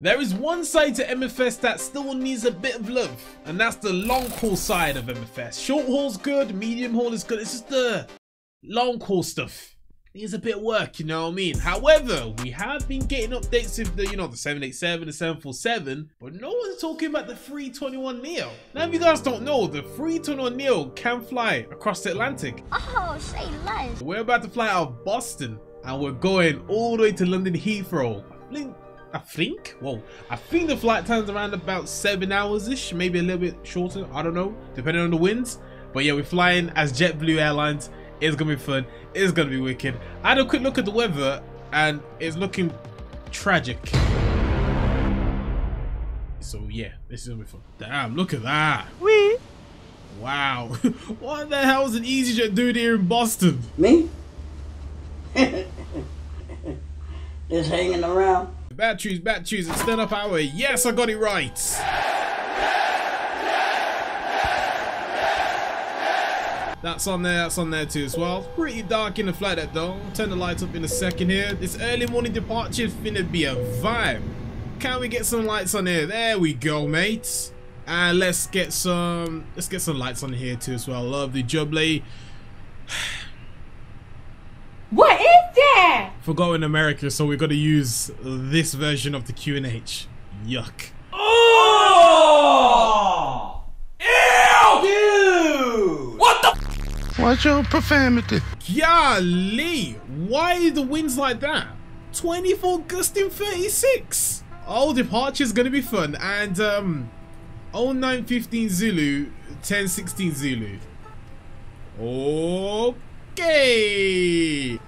There is one side to MFS that still needs a bit of love, and that's the long haul side of MFS. Short haul's good, medium haul is good, it's just the long haul stuff. Needs a bit of work, you know what I mean? However, we have been getting updates with the, you know, the 787, the 747, but no one's talking about the 321 Neo. Now, if you guys don't know, the 321 Neo can fly across the Atlantic. Oh, say less. We're about to fly out of Boston, and we're going all the way to London Heathrow. I think the flight time's around about 7 hours-ish, maybe a little bit shorter, I don't know, depending on the winds. But yeah, we're flying as JetBlue Airlines. It's gonna be fun, it's gonna be wicked. I had a quick look at the weather and it's looking tragic. So yeah, this is gonna be fun. Damn, look at that. Wee. Wow. What the hell is an easyJet doing here in Boston? Me? Just hanging around. Batteries, external power. Yes, I got it right. That's on there too as well. Pretty dark in the flight deck though. I'll turn the lights up in a second here. This early morning departure is finna be a vibe. Can we get some lights on here? There we go, mates. And let's get some lights on here too as well. Love the jubilee. What is that? Forgot in America, so we got to use this version of the QNH. Yuck. Oh! Ew! Dude! What the? Watch your profanity. Golly! Why are the winds like that? 24 gusting 36. Oh, departure's gonna be fun. And 0915 Zulu, 1016 Zulu. Oh. Okay,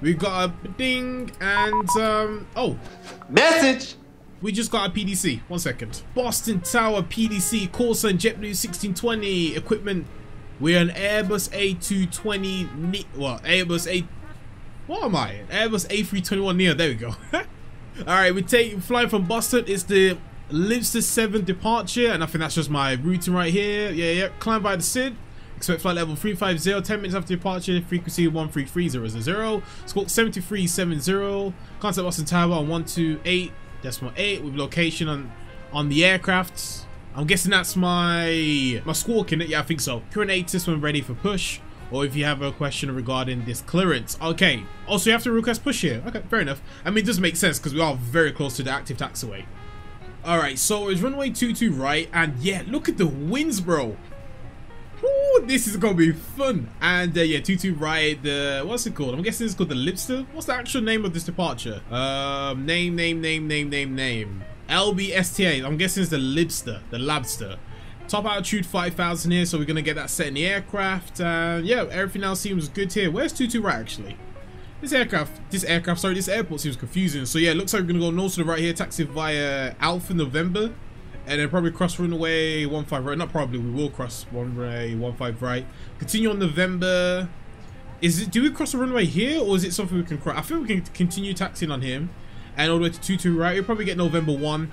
we got a ding and oh, message. We just got a PDC. 1 second. Boston Tower PDC course on JetBlue 1620 equipment. We're an Airbus A220. Well, Airbus A321 Neo. There we go. All right, we take flying from Boston. It's the Leinster 7 departure, and I think that's just my routing right here. Yeah. Climb by the SID. Expect flight level 350, 10 minutes after departure, frequency 133,000, squawk 7370, contact Boston Tower on 128.8 with location on the aircraft. I'm guessing that's my squawk in it, yeah I think so. QNH this one ready for push, or if you have a question regarding this clearance. Okay, also you have to request push here, okay, fair enough. I mean it does make sense because we are very close to the active taxiway. Alright, so it's runway 22 right, and yeah, look at the winds bro. Ooh, this is gonna be fun. And yeah, 22 right. The what's it called? I'm guessing it's called the Lipster. What's the actual name of this departure? Name. LBSTA. I'm guessing it's the Lipster, the Labster. Top altitude 5,000 here, so we're gonna get that set in the aircraft. Yeah, everything else seems good here. Where's 22 right actually? This airport seems confusing. So yeah, it looks like we're gonna go north to the right here, taxi via Alpha November. And then probably cross runway 15 right. Not probably, we will cross runway 15 right. Continue on November. Do we cross the runway here or is it something we can cross? I think we can continue taxiing on him. And all the way to 22 right. We'll probably get November 1.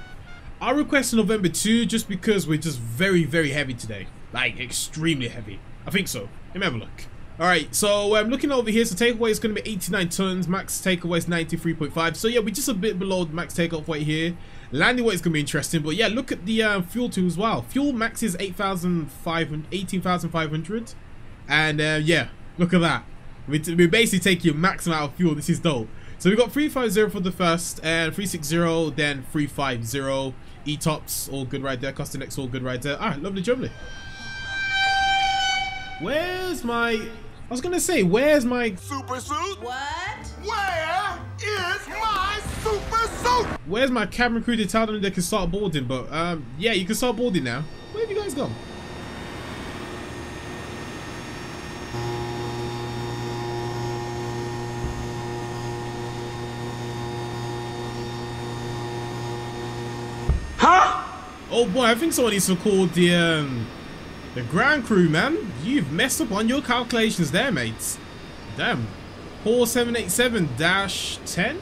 I'll request November 2 just because we're just very, very heavy today. Like, extremely heavy. I think so. Let me have a look. Alright, so I'm looking over here. So takeaway is going to be 89 tons. Max takeaway is 93.5. So yeah, we're just a bit below the max takeoff weight here. Landing weight is going to be interesting, but yeah, look at the fuel too as well. Fuel max is 18,500, and yeah, look at that. We basically take your max amount of fuel. This is dope. So we got 350 for the first, and 360, then 350. E-tops, all good right there. Custom X, all good right there. All right, lovely jubbly. Where's my? I was gonna say, where's my super suit? What? Where is my super suit? Where's my cabin crew to tell them they can start boarding? But yeah, you can start boarding now. Where have you guys gone? Huh? Oh boy, I think someone needs to call the ground crew, man. You've messed up on your calculations there, mates. Damn. 4787-10?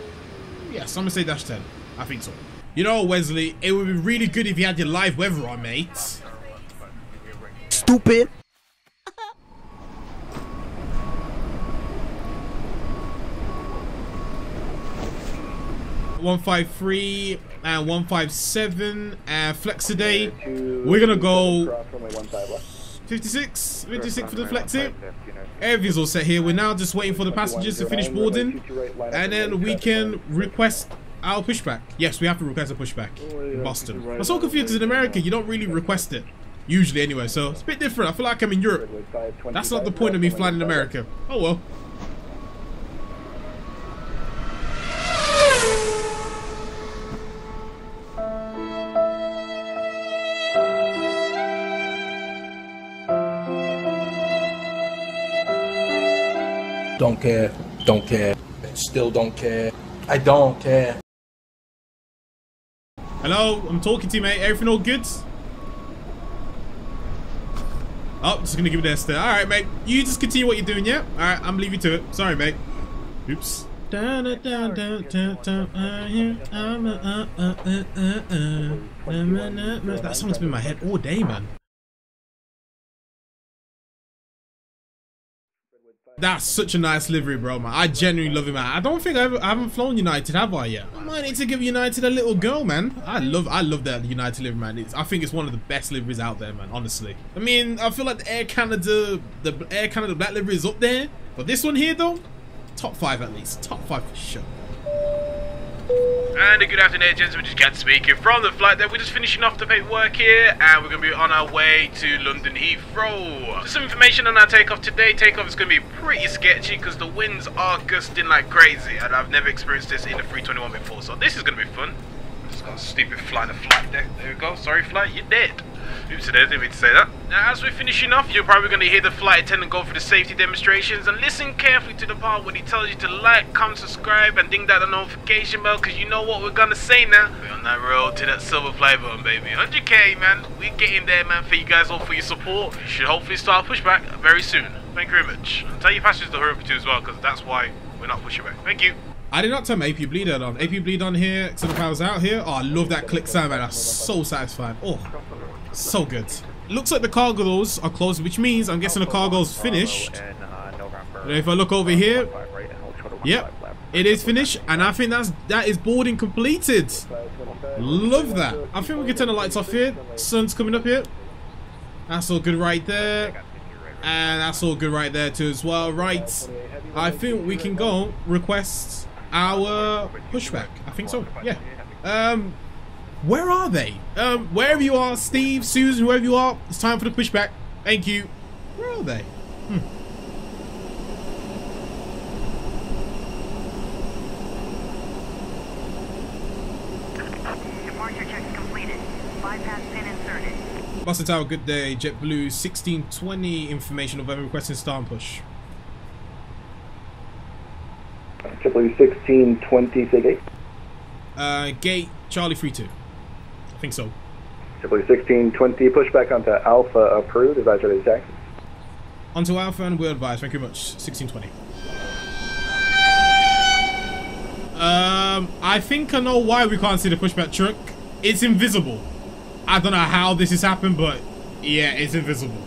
Yes, I'm gonna say -10. I think so. You know, Wesley, it would be really good if you had your live weather on, mate. Stupid. 153 and 157 and Flexiday. We're gonna go 56 for the Flexi. Everything's all set here. We're now just waiting for the passengers to finish boarding, and then we can request our pushback. Yes, we have to request a pushback in Boston. I'm so confused because in America you don't really request it. Usually anyway, so it's a bit different. I feel like I'm in Europe. That's not the point of me flying in America. Oh well. Don't care, still don't care, I don't care. Hello, I'm talking to you, mate. Everything all good? Oh, just gonna give it a stare. Alright, mate, you just continue what you're doing, yeah? Alright, I'm leaving you to it. Sorry, mate. Oops. That song's been in my head all day, man. That's such a nice livery, bro, man. I genuinely love it, man. I don't think I haven't flown United, have I, yet? I might need to give United a little go, man. I love that United livery, man. I think it's one of the best liveries out there, man, honestly. I mean, I feel like the Air Canada Black livery is up there. But this one here, though, top five at least. Top five for sure. And a good afternoon, gents. We just got speaking from the flight there. We're just finishing off the paperwork here, and we're going to be on our way to London Heathrow. Just some information on our takeoff today. Takeoff is going to be pretty sketchy because the winds are gusting like crazy, and I've never experienced this in a 321 before, so this is going to be fun. Just got a stupid flight of flight deck. There we go. Sorry, flight, you're dead. Oops, I didn't mean to say that. Now, as we're finishing off, you're probably going to hear the flight attendant go for the safety demonstrations, and listen carefully to the part when he tells you to like, comment, subscribe, and ding that notification bell, because you know what we're going to say now. We're on that road to that silver fly button, baby. 100k, man. We're getting there, man, for you guys all, for your support. You should hopefully start pushback very soon. Thank you very much. And tell your passengers to hurry up too as well, because that's why we're not pushing back. Thank you. I did not turn my AP bleed on. AP bleed on here, external powers out here. Oh, I love that click sound, man. That's so satisfying. Oh, so good. Looks like the cargo doors are closed, which means I'm guessing the cargo's finished. And if I look over here, yep, it is finished, and I think that is boarding completed. Love that. I think we can turn the lights off here. Sun's coming up here. That's all good right there. And that's all good right there too as well. Right, I think we can go request our pushback. I think so, yeah. Where are they? Wherever you are, Steve, Susan, whoever you are, it's time for the pushback. Thank you. Where are they? Departure checks completed. Bypass pin inserted. Boston Tower, good day. JetBlue 1620 information of requesting star and push. JetBlue 1620, say gate. Gate Charlie 32. I think so. JetBlue 1620, pushback onto Alpha approved. Advise ready to taxi. Onto Alpha and we're advised. Thank you very much. 1620. I think I know why we can't see the pushback truck. It's invisible. I don't know how this has happened, but yeah, it's invisible.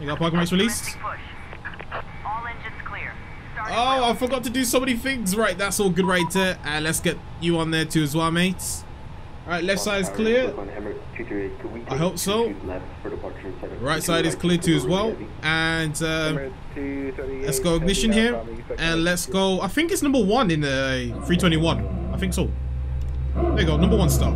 You got parking rates released? Oh, I forgot to do so many things. Right, that's all good right there. And let's get you on there too as well, mates. Alright, left side is clear. I hope so. Right side is clear too as well. And let's go ignition here. And let's go, I think it's number one in the 321. I think so. There you go, number one star.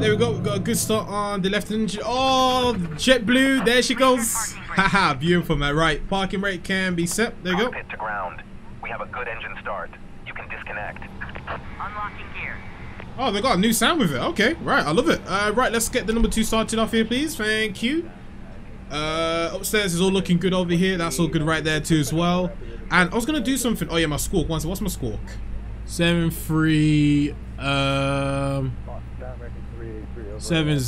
There we go, we've got a good start on the left engine. Oh, JetBlue, there she goes. Haha, beautiful, man. Right, parking rate can be set. There you go. Cockpit to ground. We have a good engine start. You can disconnect. Unlocking gear. Oh, they got a new sound with it. Okay, right, I love it. Right, let's get the number two started off here, please. Thank you. Upstairs is all looking good over here. That's all good right there too as well. And I was gonna do something. Oh yeah, my squawk. What's my squawk? 73. 70.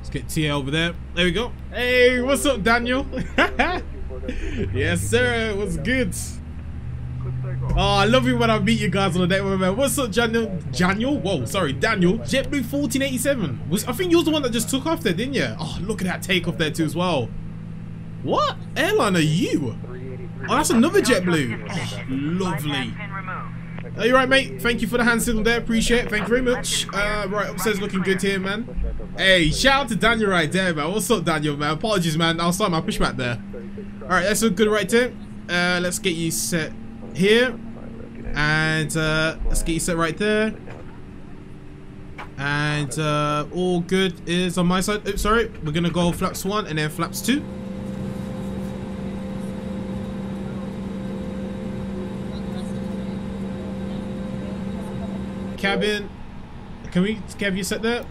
Let's get Tia over there. There we go. Hey, what's up, Daniel? Yes, sir. What's good? Oh, I love it when I meet you guys on the day. What's up, Daniel? Daniel? Whoa, sorry, Daniel. JetBlue 1487. I think you was the one that just took off there, didn't you? Oh, look at that takeoff there too as well. What airline are you? Oh, that's another JetBlue. Oh, lovely. Are you right, mate? Thank you for the hand signal there. Appreciate it. Thank you very much. Right, upstairs looking good here, man. Hey, shout out to Daniel right there, man. What's up, Daniel, man? Apologies, man. I'll start my pushback there. All right, that's all good right there. Let's get you set here. And let's get you set right there. And all good is on my side. Oops, sorry. We're going to go flaps 1 and then flaps 2. Cabin, can we have you set there?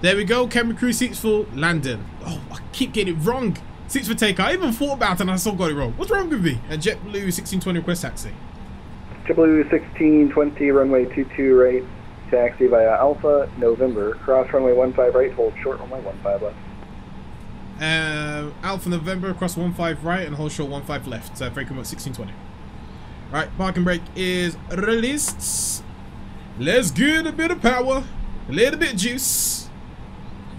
There we go. Cabin crew seats for landing. Oh, I keep getting it wrong. Seats for takeoff. I even thought about it and I still got it wrong. What's wrong with me? And JetBlue 1620 request taxi. JetBlue 1620 runway 22 right taxi via Alpha November. Cross runway 15 right. Hold short runway 15 left. Alpha November cross 15 right and hold short 15 left. So very much 1620. Alright, parking brake is released. Let's get a bit of power, a little bit of juice.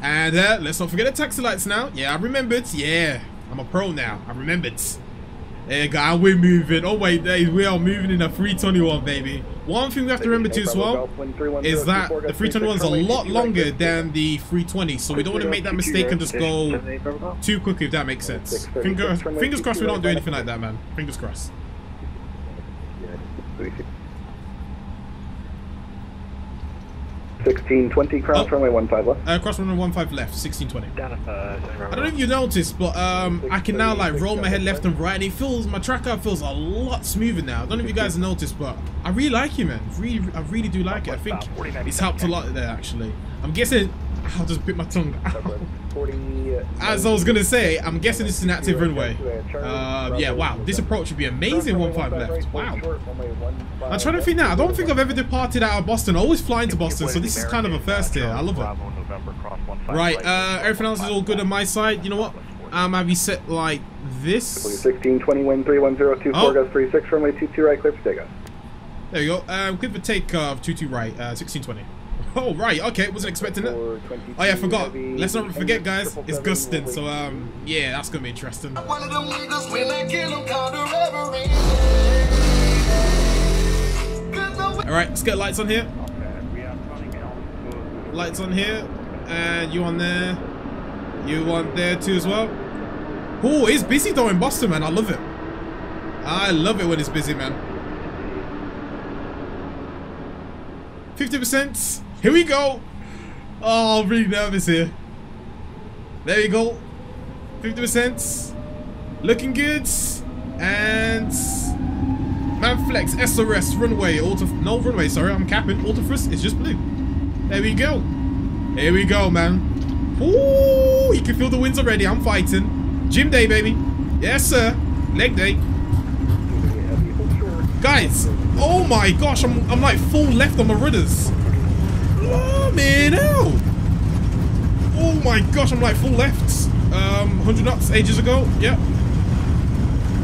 And let's not forget the taxi lights now. Yeah, I remembered. Yeah, I'm a pro now. I remembered. There you go, we're moving. Oh, wait, we are moving in a 321, baby. One thing we have to remember too as well is that the 321 is a lot longer than the 320, so we don't want to make that mistake and just go too quickly, if that makes sense. Fingers crossed we don't do anything like that, man. Fingers crossed. Cross runway 15 left. Cross runway 15 left, 1620. I don't know if you noticed, but I can now like roll my head left and right, and it feels, my tracker feels a lot smoother now. I don't know if you guys noticed, but I really like it, man. I really do like it. I think it's helped a lot there, actually. I'm guessing I'll just bit my tongue out. As I was gonna say, I'm guessing this is an active runway. Yeah, wow, this approach would be amazing. 15 left. Wow. I'm trying to think now. I don't think I've ever departed out of Boston. I always fly into Boston, so this is kind of a first here. I love it. Right, everything else is all good on my side. You know what? Have you set like this? 1620 1310 24 36 runway 22 right, clear for takeoff. There you go. Clear for takeoff 22 right, 1620. Oh, right, okay, wasn't expecting that. Oh, yeah, I forgot. Let's not forget, guys, it's Gustin, so, yeah, that's gonna be interesting. Alright, let's get lights on here. Lights on here, and you on there. You on there too as well. Oh, it's busy though in Boston, man, I love it. I love it when it's busy, man. 50%. Here we go. Oh, I'm really nervous here. There you go. 50%. Looking good. And man flex SRS runway auto. No runway. Sorry, I'm capping auto thrust. It's just blue. There we go. Here we go, man. Ooh, you can feel the winds already. I'm fighting. Gym day, baby. Yes, sir. Leg day. Guys, oh my gosh, I'm like full left on my rudders. Oh man, oh my gosh, I'm like full left. 100 knots ages ago, yep.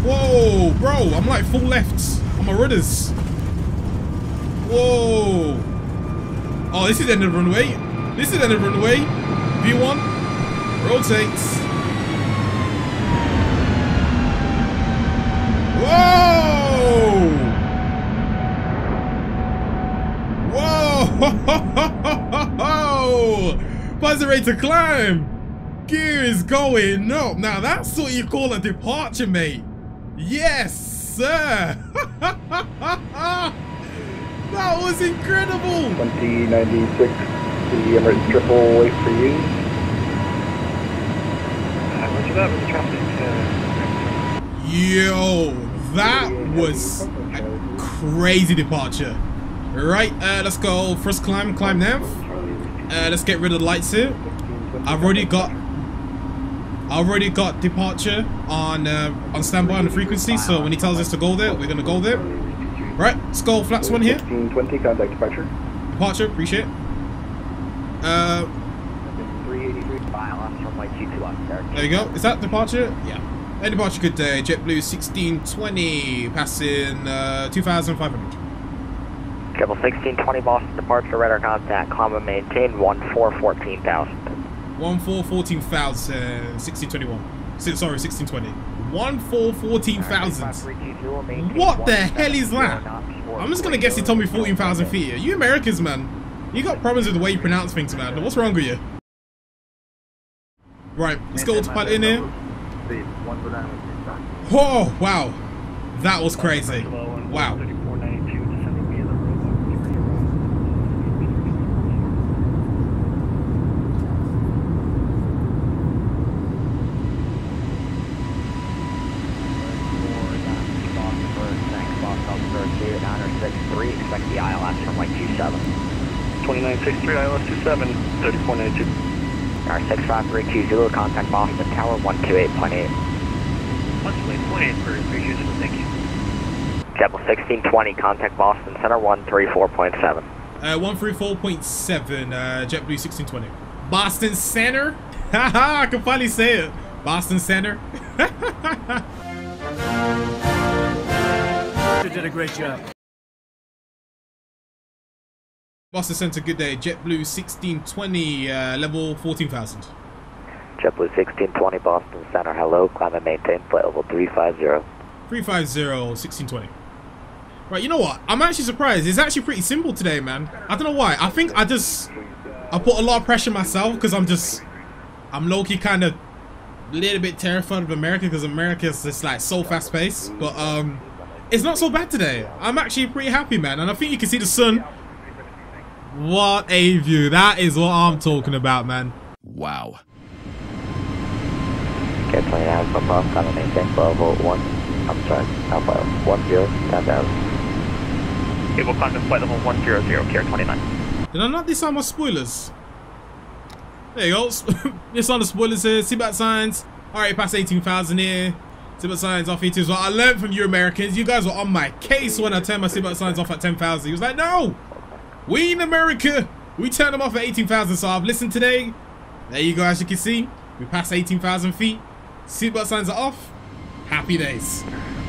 Whoa, bro, I'm like full left on my rudders. Whoa. Oh, this is end of runway. This is end of runway. V1, rotates. Whoa. Buzzer rate to climb. Gear is going up. Now that's what you call a departure, mate. Yes, sir. That was incredible. 2096, the Emirates triple, wait for you. Roger that with the traffic. Yo, that was a crazy departure. Right, let's go. First climb, climb nav. Let's get rid of the lights here. I've already got departure on standby on the frequency. So when he tells us to go there, we're gonna go there. Right, let's go flaps 1 here. 1520 contact departure. Departure, appreciate. There you go. Is that departure? Yeah. Any departure, good day. JetBlue 1620, passing 2,500. Triple 1620 Boston departure, radar contact, comma maintained 1414,000. 1414,000, 1621. Sorry, 1620. 1414,000. What the hell is that? I'm just gonna guess he told me 14,000 feet. Are you Americans, man? You got problems with the way you pronounce things, man. What's wrong with you? Right, let's go autopilot in here. Whoa, wow. That was crazy. Wow. Expect the ILS from like 27. 2963 ILS 27, 3492. Our 65320, contact Boston Tower 128.8. 128.8 for Houston, thank you. Double 1620, contact Boston Center 134.7. 134.7, JetBlue 1620. Boston Center? Haha, I can finally say it. Boston Center? You did a great job. Boston Center, good day. JetBlue 1620, level 14,000. JetBlue 1620, Boston Center, hello. Climb and maintain flight level 350. 350, 1620. Right, you know what? I'm actually surprised. It's actually pretty simple today, man. I don't know why. I think I put a lot of pressure myself because I'm low-key kind of a little bit terrified of America because America is just like so fast-paced. But it's not so bad today. I'm actually pretty happy, man. And I think you can see the sun. What a view. That is what I'm talking about, man. Wow. Okay, plane out from above, kind of maintain level 1. I'm sorry, Alpha 10, 10,000. Okay, we'll contact flight level 100, care 29. Did I not disarm my spoilers? There you go. Disarm the spoilers here, seatback signs. Alright, past 18,000 here. Seatback signs off 18 as well. I learned from you Americans. You guys were on my case when I turned my seatback signs off at 10,000. He was like, no! We in America, we turned them off at 18,000, so I've listened today. There you go, as you can see, we passed 18,000 feet. Seatbelt signs are off. Happy days.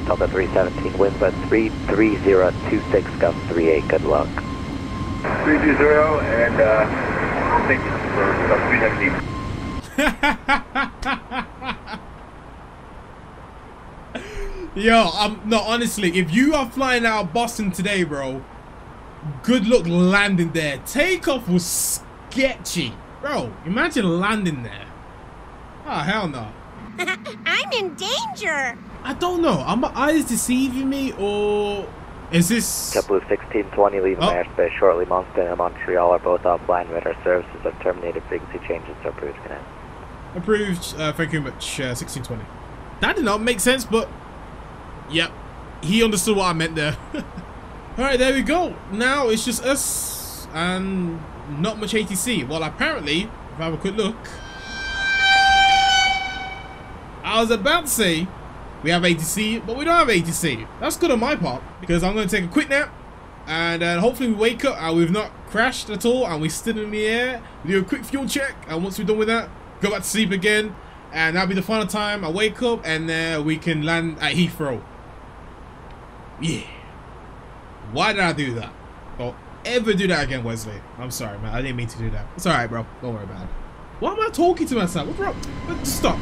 Delta 317, wind but 33026, gust 38, good luck. 320 and thank you for 317. Yo, no, honestly, if you are flying out of Boston today, bro, good luck landing there. Takeoff was sketchy. Bro, imagine landing there. Oh, hell no. I'm in danger. I don't know. Are my eyes deceiving me or is this... JetBlue 1620 leaving airspace shortly. Moncton and Montreal are both offline. Radar services have terminated. Frequency changes are approved. Connect. Approved. Thank you much. 1620. That did not make sense, but... Yep. He understood what I meant there. Alright, there we go. Now it's just us and not much ATC. Well, apparently, if I have a quick look, I was about to say we have ATC, but we don't have ATC. That's good on my part because I'm going to take a quick nap and hopefully we wake up and we've not crashed at all and we're still in the air. We do a quick fuel check and once we're done with that, go back to sleep again and that'll be the final time I wake up and we can land at Heathrow. Yeah. Why did I do that? Don't ever do that again, Wesley. I'm sorry, man. I didn't mean to do that. It's alright, bro. Don't worry about it. Why am I talking to myself? What, bro? Stop.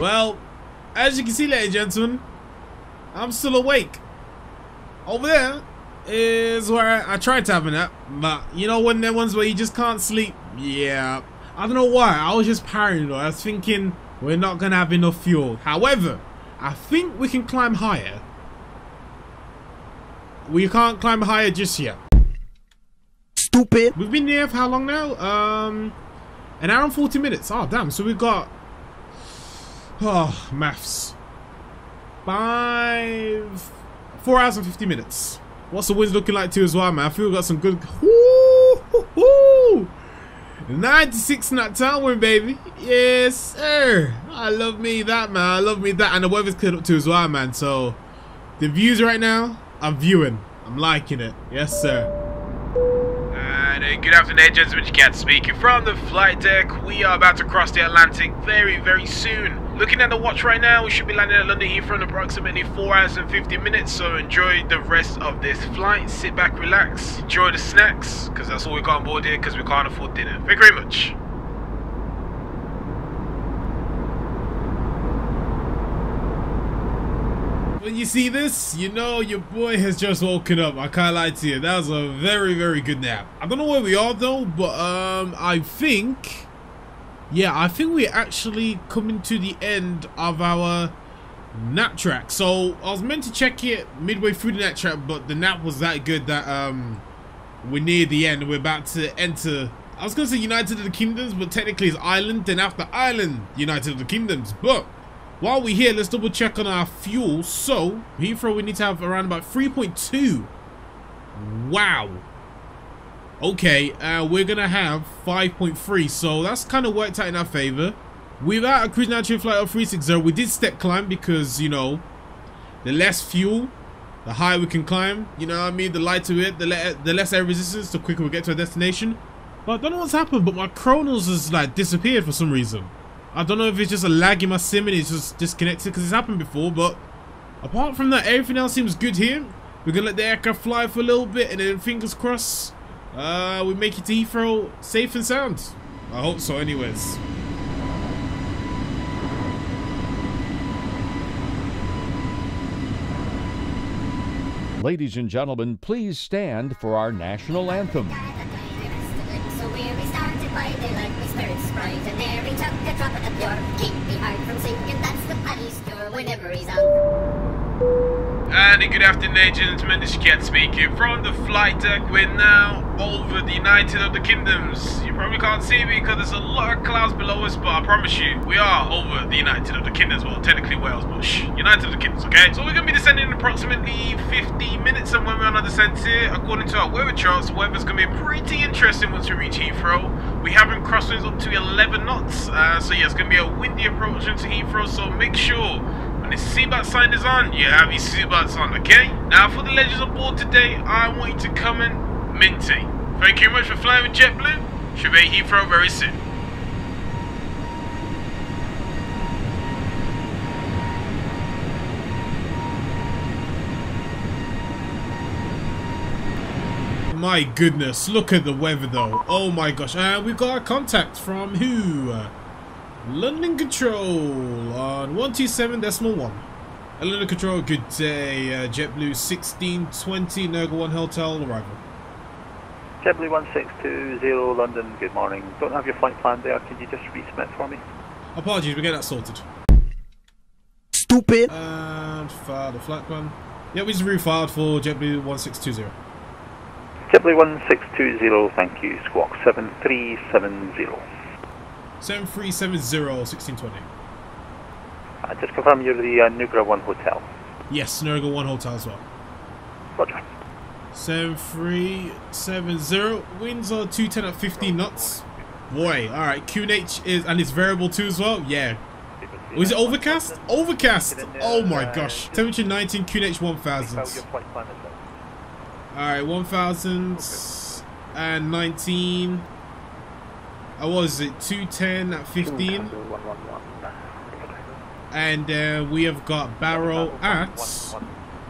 Well, as you can see, ladies and gentlemen, I'm still awake. Over there is where I tried to have a nap, but you know when there are ones where you just can't sleep? Yeah. I don't know why, I was just paranoid. I was thinking we're not going to have enough fuel. However, I think we can climb higher. We can't climb higher just yet. Stupid. We've been here for how long now? An hour and 40 minutes. Oh, damn. So we've got... Oh, maths. 4 hours and 50 minutes. What's the winds looking like too as well, man? I feel we got some good. Ooh, hoo, hoo. 96 knot downwind, baby. Yes, sir. I love me that, man. I love me that. And the weather's cleared up too as well, man. So the views right now, I'm viewing. I'm liking it. Yes, sir. Good afternoon, gentlemen. You can't speak. From the flight deck, we are about to cross the Atlantic very, very soon. Looking at the watch right now, we should be landing at London Heathrow in approximately 4 hours and 50 minutes. So enjoy the rest of this flight. Sit back, relax, enjoy the snacks, because that's all we got on board here, because we can't afford dinner. Thank you very much. When you see this, you know your boy has just woken up. I can't lie to you. That was a very, very good nap. I don't know where we are though, but I think, yeah, I think we're actually coming to the end of our nap track. So I was meant to check it midway through the nap track, but the nap was that good that we're near the end. We're about to enter. I was going to say United of the Kingdoms, but technically it's Ireland. Then after Ireland, United of the Kingdoms, but. While we're here, let's double check on our fuel. So, Heathrow, we need to have around about 3.2. Wow. Okay, we're going to have 5.3. So, that's kind of worked out in our favor. Without a cruise nitrogen flight of 360, we did step climb because, you know, the less fuel, the higher we can climb. You know what I mean? The lighter it, the less air resistance, the quicker we get to our destination. But I don't know what's happened, but my Chronos has, like, disappeared for some reason. I don't know if it's just a lag in my sim and it's just disconnected because it's happened before, but apart from that, everything else seems good here. We're going to let the aircraft fly for a little bit and then fingers crossed we make it to Heathrow safe and sound. I hope so anyways. Ladies and gentlemen, please stand for our national anthem. And good afternoon, gentlemen. This is Cat speaking from the flight deck. We're now over the United of the Kingdoms. You probably can't see me because there's a lot of clouds below us, but I promise you, we are over the United of the Kingdoms. Well, technically Wales, but shh, United of the Kingdoms, okay? So we're going to be descending in approximately 50 minutes, and when we're on our descent here, according to our weather charts, the weather's going to be pretty interesting once we reach Heathrow. We have crosswinds up to 11 knots, so yeah, it's going to be a windy approach into Heathrow, so make sure when the seatbelt sign is on, you have your seatbelts on, okay? Now, for the legends on board today, I want you to come in minty. Thank you very much for flying with JetBlue. Should be at Heathrow very soon. My goodness, look at the weather though. Oh my gosh. And we've got our contact from who? London Control on 127.1. London Control, good day. JetBlue 1620, NUGRA One Hotel, arrival. JetBlue 1620, London, good morning. Don't have your flight plan there, could you just resubmit for me? Apologies, we'll get that sorted. Stupid! And file the flight plan. Yeah, we just refiled for JetBlue 1620. JetBlue 1620, thank you. Squawk 7370. 7370, 1620. Just confirm you're the NUGRA One Hotel. Yes, NUGRA One Hotel as well. Roger. 7370, winds are 210 at 15 knots. Boy, alright, QNH is, and it's variable too as well, yeah. Was it overcast? Overcast! Oh my gosh. Temperature 19, QNH 1000. Alright, 1019. What was it? 210 at 15. And we have got Barrow at,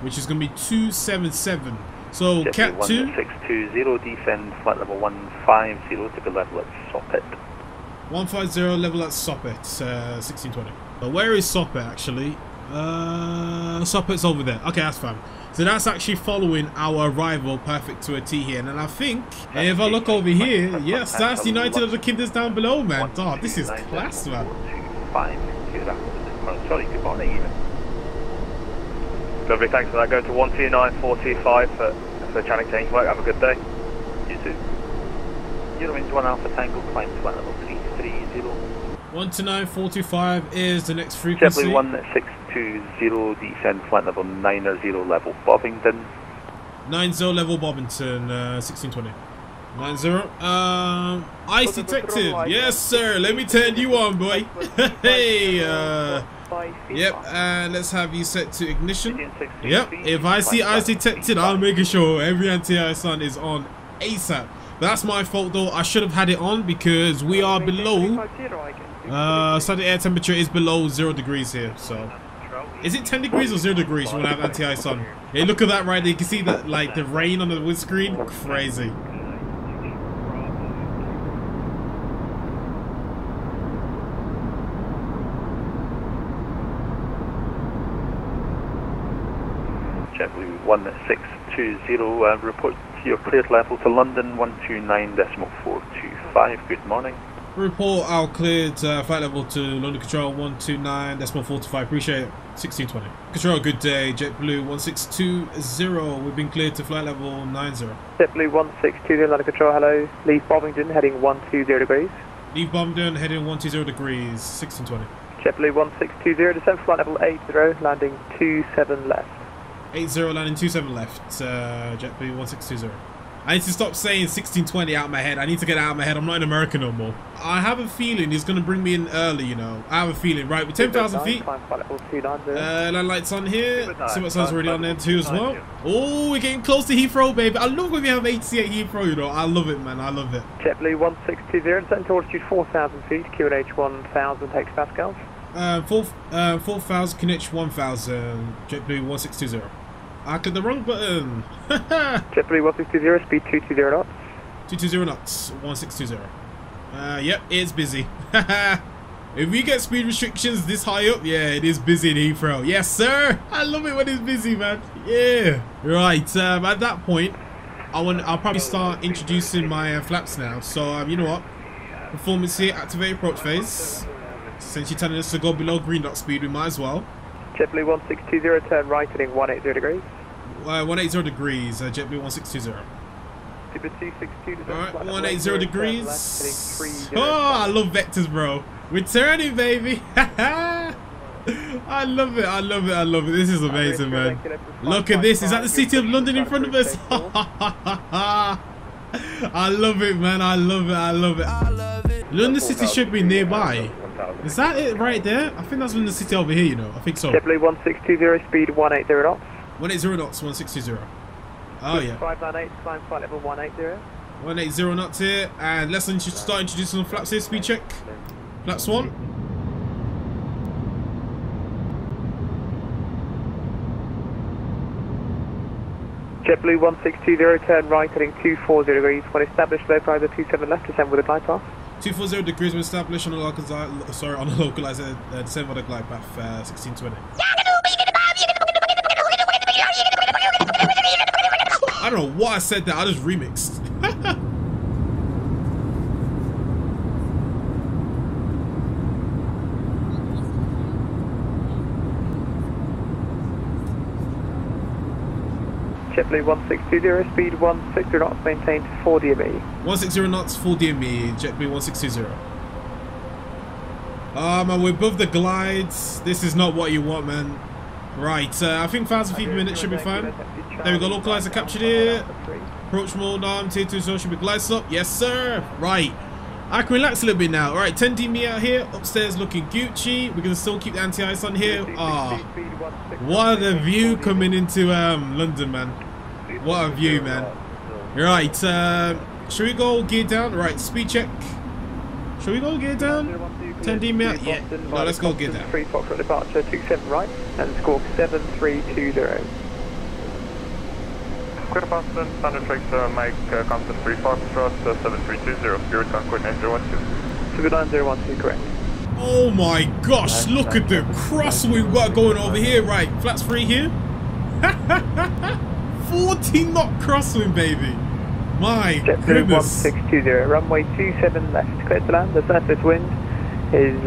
which is going to be 277. So Cat 2. 620, descend flight level 150 to be level at SOPET. 150 level at SOPET, 1620. But where is SOPET actually? SOPET's over there. Okay, that's fine. So that's actually following our arrival perfect to a T here. And I think, if I look over here, yes, that's the United of the Kingdoms down below, man. Oh, this is class, man. Sorry, good morning, even. Lovely, thanks for that. Go to 129425 for channel change work. Have a good day. You too. Eurowings 1 Alpha Tango, climb to level 330. 129425 is the next frequency. JetBlue 1620, descend flight level 90, level Bovingdon. 90 level Bovingdon, 1620. 90. Ice detected. Yes, sir. Let me turn you on, boy. Hey. Yep. And let's have you set to ignition. Yep. If I see ice detected, I'm making sure every anti-ice sun is on ASAP. That's my fault though. I should have had it on because we are below. Sudden air temperature is below 0 degrees here. So, is it 10 degrees or 0 degrees when I have anti-ice sun? Hey, look at that right there. You can see that like the rain on the windscreen. Crazy. JetBlue 1620, report your cleared level to London 129.425. Good morning. Report our cleared flight level to London Control 129.425. Appreciate it. 1620. Control, good day. JetBlue 1620. We've been cleared to flight level 90. JetBlue 1620, London Control. Hello. Leave Bovingdon heading 120 degrees. Leave Bovingdon heading 120 degrees. 1620. JetBlue 1620, descend flight level 80, landing 27 left. 80 landing 27 left, JetBlue 1620. I need to stop saying 1620 out of my head. I need to get it out of my head. I'm not in America no more. I have a feeling he's going to bring me in early, you know. I have a feeling. Right, with 10,000 feet. Land lights on here. See what sun's already on there too as well. Oh, we're getting close to Heathrow, baby. I love when we have ATC at Heathrow, you know. I love it, man. I love it. JetBlue 1620, descend to altitude 4,000 feet, QNH 1,000 hectopascals. 4,000, QNH 1,000, JetBlue 1620. I clicked the wrong button. JetBlue 1620, speed 220 knots. 220 knots, 1620. Yep, it's busy. If we get speed restrictions this high up, yeah, it is busy in Heathrow. Yes, sir. I love it when it's busy, man. Yeah. Right. At that point, I'll probably start introducing my flaps now. So you know what? Performance here, activate approach phase. Since you're telling us to go below green dot speed, we might as well. JetBlue 1620, turn right heading 180 degrees. 180 degrees, JetBlue 1620. Alright, 180 degrees. Oh, I love vectors, bro. We're turning, baby. I love it, I love it, I love it. This is amazing, man. Look at this. Is that the city of London in front of us? I love it, man. I love it, I love it. London City should be nearby. Is that it right there? I think that's London City over here, you know. I think so. JetBlue 1620, speed 180 knots. 180 knots, 1620. Oh, yeah. 598, climb flight level 180. 180 knots here. And let's start introducing the flaps here. Speed check. Flaps 1. JetBlue 1620, turn right heading 240 degrees. When established, low prior to 27 left, descend with a glide path. 240 degrees when established on a localized, sorry, on a localized descend with a glide path, 1620. I don't know why I said that, I just remixed. JetBlue 1620, speed 160 knots, maintained 4 DME. 160 knots, 4 DME, JetBlue 1620. And we're above the glides. This is not what you want, man. Right, I think 1,000 feet per minute should be fine. There we go, localizer captured here. Approach mode arm, tier 2 zone should be glide stop. Yes, sir. Right. I can relax a little bit now. Alright, 10 DME out here. Upstairs looking Gucci. We're going to still keep the anti-ice on here. Ah, what a view coming into London, man. What a view, man. Right, should we go gear down? Right, speed check. Should we go gear down? 10 DME out? Yeah. No, let's go gear down. 3 Foxtrot departure, 27 right, and score 7320. Square Boston, Thunder Tractor, Mike, Compton 3 Foxtrot, 7320, Spirit Concord 9012. 79012, correct. Oh my gosh, look at the cross we've got going over here, right? Flaps 3 here. 40 knot crosswind, baby. My JetBlue goodness. JetBlue 1620, runway 27 left, clear to land. The surface wind is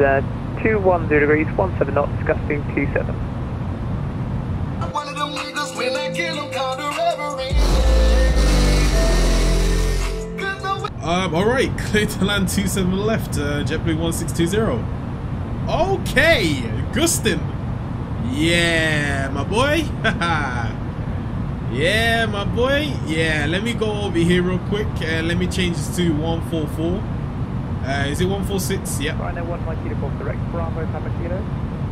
210 degrees, 17 knots, gusting 27. I'm one of them niggas when I kill them, call the reverie. Alright, clear to land 27 left, JetBlue 1620. Okay, Gustin. Yeah, my boy. Yeah, my boy. Yeah, let me go over here real quick. Let me change this to 144. Is it 146? Yep. Rhino 1, my Kilo, correct. Bravo, Papa Kilo.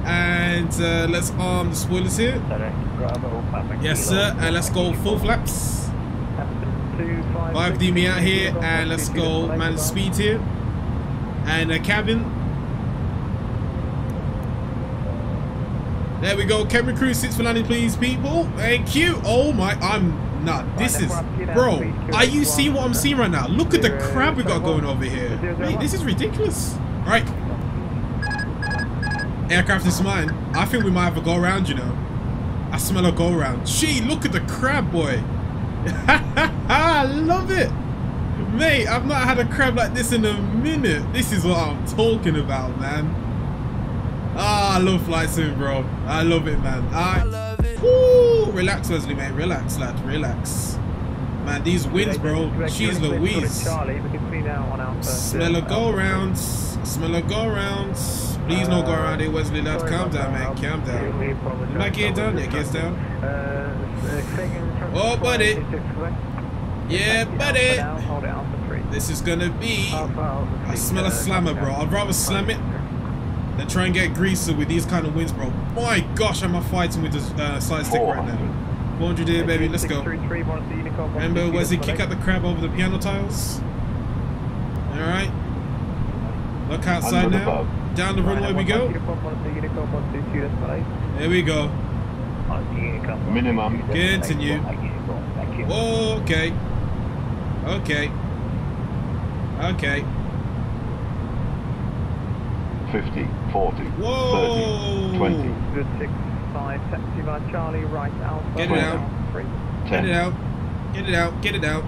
And let's arm the spoilers here. Direct, Bravo, Papa Kilo. Yes, sir. And let's go full flaps. 5D me out here, and let's go manage speed here. And a cabin. There we go. Cabin crew, 6 for landing, please, people. Thank you. Oh my, I'm not. This is, bro. Are you seeing what I'm seeing right now? Look at the crab we got going over here. Wait, this is ridiculous. All right. Aircraft is mine. I think we might have a go round. You know, I smell a go round. Gee, look at the crab, boy. I love it, mate. I've not had a crab like this in a minute. This is what I'm talking about, man. Ah, I love flight sim, bro. I love it, man. I love it. Woo! Relax, Wesley, mate. Relax, lad. Relax, man. These winds, bro. Jeez Louise. Smell a go round. Smell a go round. Please no go around here, Wesley, lad. Calm down, man. Calm down. You might get down. Yeah, get down. Oh, buddy. Yeah, buddy. This is gonna be. I smell a slammer, bro. I'd rather slam it. Then try and get greaser with these kind of winds, bro. My gosh, am I fighting with this side stick right now. 400 here, baby. Let's go. Remember, Wesley, kick out the crab over the piano tiles. All right. Look outside now. Down the runway we go. There we go. Minimum. Continue. Whoa, okay. Okay. Okay. 50, 40, whoa. 30, 20. Good 65, taxi by Charlie, right alpha. Get it out. Get it out. Get it out. Get it out.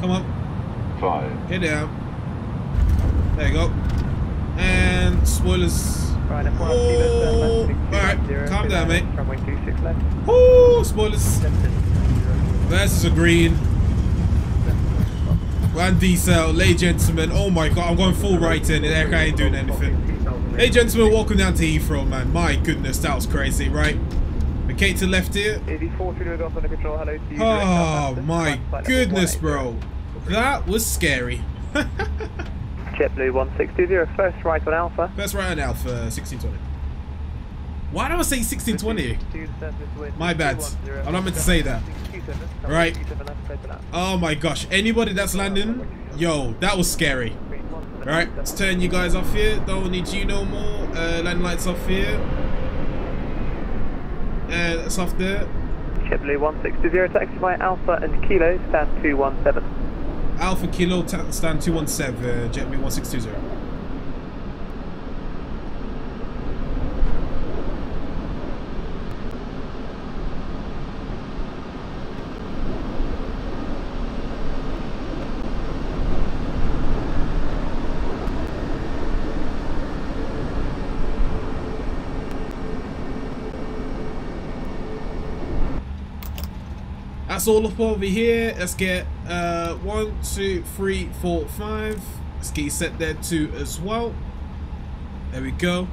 Come on. 5. Get it out. There you go. And spoilers. Right, oh. Alright, calm down, mate. Woo, spoilers. Versus a green. And D-cell, ladies and gentlemen, oh my god, I'm going full right in, and I ain't doing anything. Hey gentlemen, welcome down to Heathrow, man. My goodness, that was crazy, right? Okay, to the left here. Oh my goodness, bro. That was scary. JetBlue 1620, first right on Alpha. First right on Alpha, 1620. Why do I say 1620? My bad. I'm not meant to say that. Right. Oh my gosh. Anybody that's landing, yo, that was scary. Right. Let's turn you guys off here. Don't need you no more. Landing lights off here. And that's off there. JetBlue 1620, taxi by Alpha and Kilo, stand 217. Alpha Kilo, stand 217. JetBlue 1620. That's all up over here. Let's get 1, 2, 3, 4, 5. Let's get set there too as well. There we go.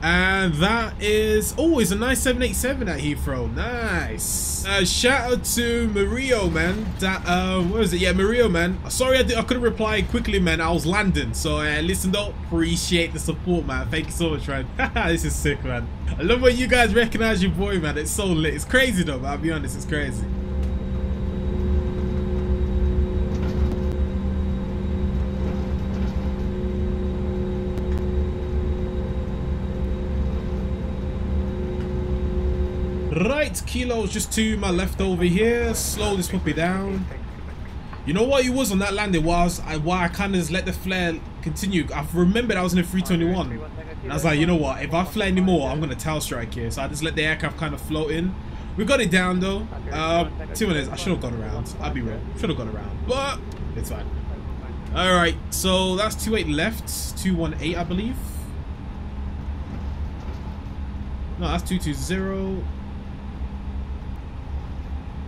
And that is always a nice 787 at Heathrow. Nice. Shout out to Mario, man. That where is it? Yeah, Mario, man. Sorry, I couldn't reply quickly, man. I was landing, so listen though. Appreciate the support, man. Thank you so much, man. This is sick, man. I love when you guys recognize your boy, man. It's so lit. It's crazy though. But I'll be honest, it's crazy. Right, Kilo's just to my left over here. Slow this puppy down. You know what, it was on that landing was why I kind of just let the flare continue. I've remembered I was in a 321. And I was like, you know what, if I flare anymore, I'm going to tail strike here. So I just let the aircraft kind of float in. We got it down though. 2 minutes, I should have gone around. I'll be real. Should have gone around, but it's fine. Alright, so that's 28 left. 218, I believe. No, that's 220.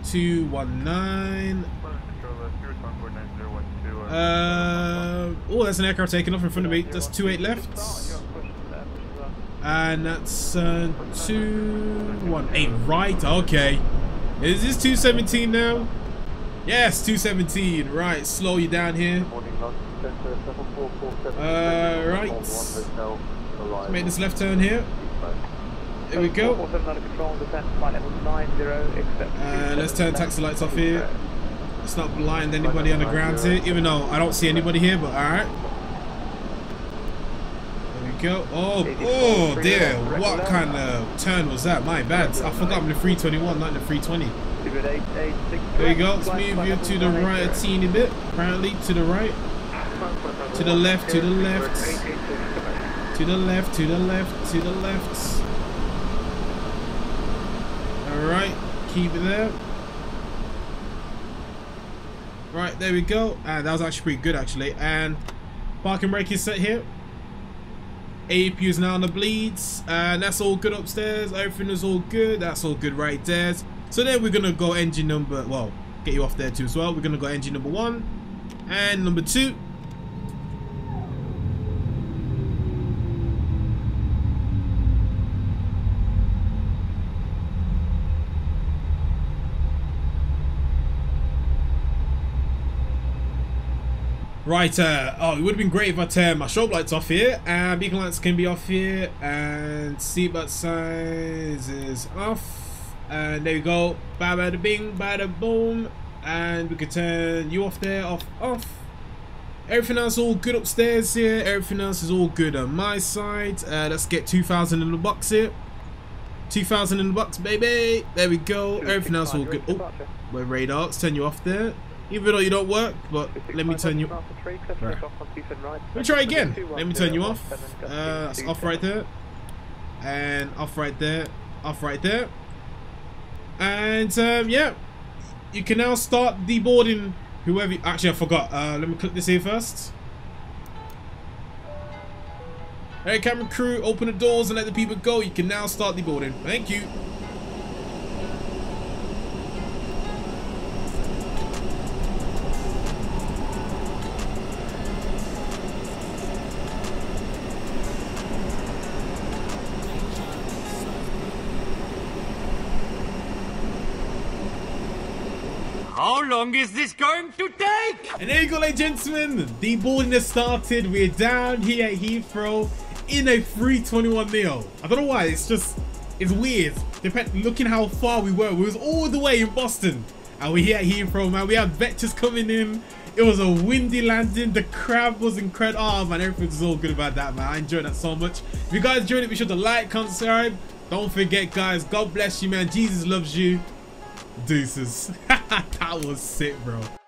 219. Oh, that's an aircraft taking off in front of me. That's 28 left. And that's 218, right? Okay. Is this 217 now? Yes, 217. Right, slow you down here. Right. Let's make this left turn here. There we go. Let's turn taxi lights off here. Let's not blind anybody on the ground here, even though I don't see anybody here, but alright. There we go. Oh, oh dear. What kind of turn was that? My bad. I forgot I'm the 321, not the 320. There you go. Let's move you to the right a teeny bit. Apparently, to the right. To the left, to the left. To the left, to the left, to the left. Alright, keep it there. Right, there we go. And that was actually pretty good, actually. And park and brake is set here. APU is now on the bleeds. And that's all good upstairs. Everything is all good. That's all good right there. So then we're going to go engine number... Well, get you off there too as well. We're going to go engine number 1 and number 2. Right, oh, it would have been great if I turned my strobe lights off here, and beacon lights can be off here, and seatbelt signs is off, and there you go, bada bing, bada boom, and we can turn you off there, off, off. Everything else all good upstairs here, everything else is all good on my side. Let's get 2,000 in the box here, 2,000 in the box, baby, there we go, everything else all good. Oh, my radar, let's turn you off there. Even though you don't work, but let me turn you off. Let me try again. Let me turn you off. That's off right there. And off right there. Off right there. And yeah. You can now start deboarding whoever. Actually, I forgot. Let me click this here first. Hey, camera crew, open the doors and let the people go. You can now start deboarding. Thank you. How long is this going to take? And there you go, ladies and gentlemen. The boarding has started. We're down here at Heathrow in a 321 Neo. I don't know why. It's just, it's weird. Looking how far we were. We was all the way in Boston. And we're here at Heathrow, man. We have vetches coming in. It was a windy landing. The crab was incredible. Oh, man, everything's all good about that, man. I enjoyed that so much. If you guys enjoyed it, be sure to like, comment, subscribe. Don't forget, guys. God bless you, man. Jesus loves you. Deuces. That was sick, bro.